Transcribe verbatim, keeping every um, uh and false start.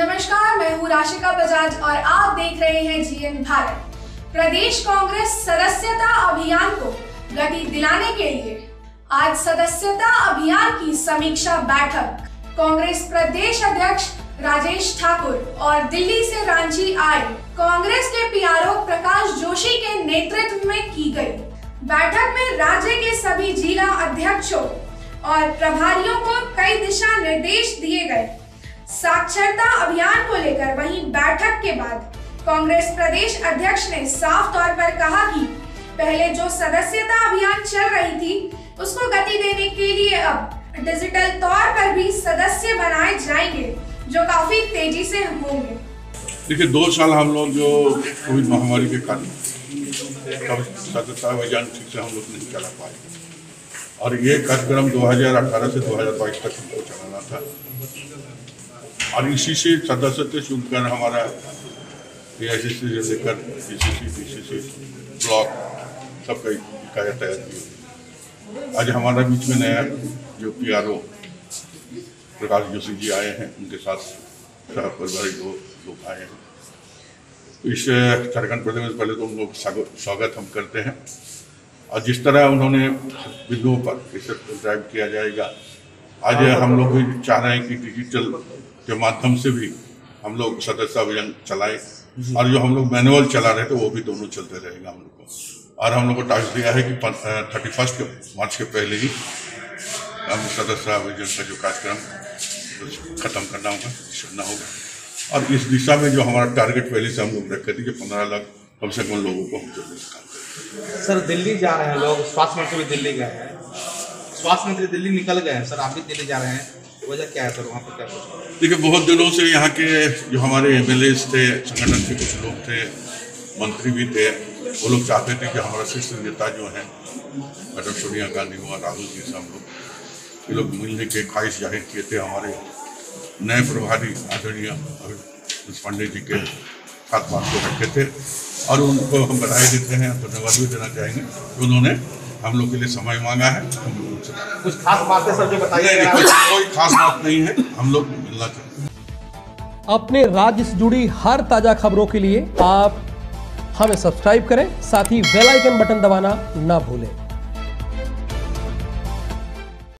नमस्कार, मैं हूँ राशिका बजाज और आप देख रहे हैं जीएन भारत। प्रदेश कांग्रेस सदस्यता अभियान को गति दिलाने के लिए आज सदस्यता अभियान की समीक्षा बैठक कांग्रेस प्रदेश अध्यक्ष राजेश ठाकुर और दिल्ली से रांची आए कांग्रेस के पीआरओ प्रकाश जोशी के नेतृत्व में की गई। बैठक में राज्य के सभी जिला अध्यक्षों और प्रभारियों को कई दिशा निर्देश दिए गए। साक्षरता अभियान को लेकर वहीं बैठक के बाद कांग्रेस प्रदेश अध्यक्ष ने साफ तौर पर कहा कि पहले जो सदस्यता अभियान चल रही थी उसको गति देने के लिए अब डिजिटल तौर पर भी सदस्य बनाए जाएंगे, जो काफी तेजी से होंगे। देखिए, दो साल हम लोग जो कोविड महामारी के कारण सदस्यता अभियान ठीक से हम लोग नहीं चला पाए और ये कार्यक्रम दो हज़ार अठारह से दो हज़ार बाईस तक हमको चलाना था और इसी से सदस्यता शुरू कर हमारा एआईसी से लेकर बीसीसी बीसीसी ब्लॉक सबका इकाया तैयार की। आज हमारा बीच में नया जो पीआरओ प्रकाश जोशी जी आए हैं, उनके साथ सह परिवार लोग आए हैं। इस झारखंड प्रदेश में पहले तो उन लोग स्वागत हम करते हैं और जिस तरह उन्होंने बिंदुओं पर इसे ड्राइव किया जाएगा, आज हम लोग भी चाह रहे हैं कि डिजिटल के माध्यम से भी हम लोग सदस्यता अभियान चलाएं और जो हम लोग मैनुअल चला रहे थे वो भी दोनों चलते रहेगा हम लोग को। और हम लोग को टास्क दिया है कि थर्टी फर्स्ट मार्च के पहले ही हम सदस्यता अभियान का जो कार्यक्रम खत्म करना होगा करना होगा और इस दिशा में जो हमारा टारगेट पहले से हम लोग रखे थे कि पंद्रह लाख कम से कम लोगों को हम जरूर काम करें। सर, दिल्ली जा रहे हैं लोग, स्वास्थ्य मंत्री भी दिल्ली गए हैं, स्वास्थ्य मंत्री दिल्ली निकल गए हैं, सर आप भी दिल्ली जा रहे हैं, वजह क्या है सर वहाँ पर क्या? देखिए, बहुत दिनों से यहाँ के जो हमारे एम एल एज थे, संगठन के कुछ लोग थे, मंत्री भी थे, वो लोग चाहते थे कि हमारा शीर्ष नेता जो है मैडम सोनिया गांधी हुआ, राहुल जी से हम लोग ये लोग मिलने के ख्वाहिश जाहिर किए थे। हमारे नए प्रभारी आदरणीय पांडे जी के साथ बात को रखे थे और उनको हम बधाई देते हैं, धन्यवाद भी देना चाहेंगे। उन्होंने हम लोग के लिए समय मांगा है, हम लोग कुछ खास बातें सर जी बताइए। कोई खास बात नहीं है, हम लोग मिलना चाहते हैं। अपने राज्य से जुड़ी हर ताजा खबरों के लिए आप हमें सब्सक्राइब करें, साथ ही बेल आइकन बटन दबाना ना भूलें।